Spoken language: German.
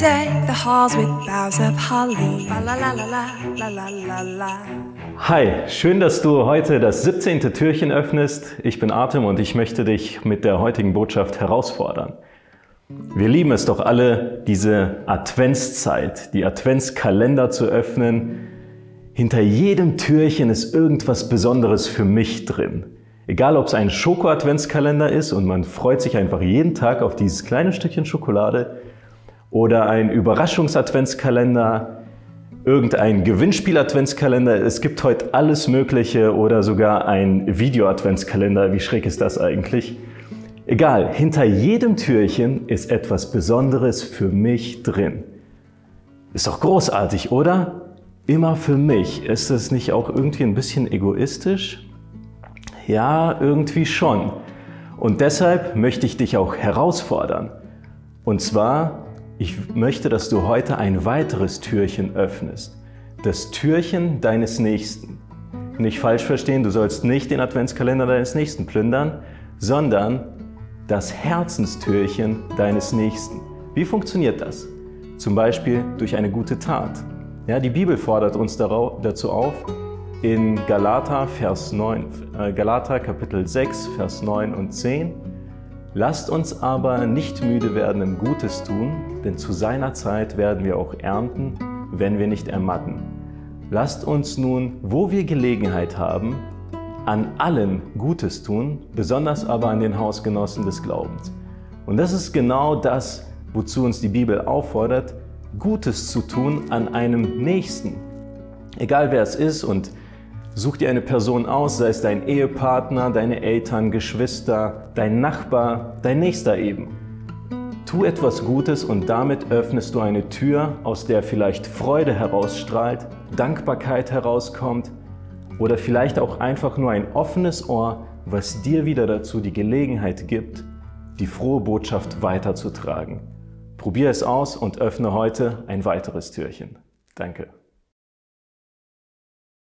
Deck the halls with boughs of holly. La la la la la la la la. Hi, schön, dass du heute das 17. Türchen öffnest. Ich bin Artem und ich möchte dich mit der heutigen Botschaft herausfordern. Wir lieben es doch alle, diese Adventszeit, die Adventskalender zu öffnen. Hinter jedem Türchen ist irgendwas Besonderes für mich drin. Egal, ob es ein Schoko-Adventskalender ist und man freut sich einfach jeden Tag auf dieses kleine Stückchen Schokolade, oder ein Überraschungs-Adventskalender, irgendein Gewinnspiel-Adventskalender. Es gibt heute alles Mögliche, oder sogar ein Video-Adventskalender. Wie schräg ist das eigentlich? Egal, hinter jedem Türchen ist etwas Besonderes für mich drin. Ist doch großartig, oder? Immer für mich. Ist es nicht auch irgendwie ein bisschen egoistisch? Ja, irgendwie schon. Und deshalb möchte ich dich auch herausfordern. Und zwar, ich möchte, dass du heute ein weiteres Türchen öffnest. Das Türchen deines Nächsten. Nicht falsch verstehen, du sollst nicht den Adventskalender deines Nächsten plündern, sondern das Herzenstürchen deines Nächsten. Wie funktioniert das? Zum Beispiel durch eine gute Tat. Ja, die Bibel fordert uns dazu auf, in Galater Kapitel 6, Vers 9 und 10. Lasst uns aber nicht müde werden im Gutes tun, denn zu seiner Zeit werden wir auch ernten, wenn wir nicht ermatten. Lasst uns nun, wo wir Gelegenheit haben, an allen Gutes tun, besonders aber an den Hausgenossen des Glaubens. Und das ist genau das, wozu uns die Bibel auffordert, Gutes zu tun an einem Nächsten. Egal wer es ist, und such dir eine Person aus, sei es dein Ehepartner, deine Eltern, Geschwister, dein Nachbar, dein Nächster eben. Tu etwas Gutes und damit öffnest du eine Tür, aus der vielleicht Freude herausstrahlt, Dankbarkeit herauskommt oder vielleicht auch einfach nur ein offenes Ohr, was dir wieder dazu die Gelegenheit gibt, die frohe Botschaft weiterzutragen. Probier es aus und öffne heute ein weiteres Türchen. Danke.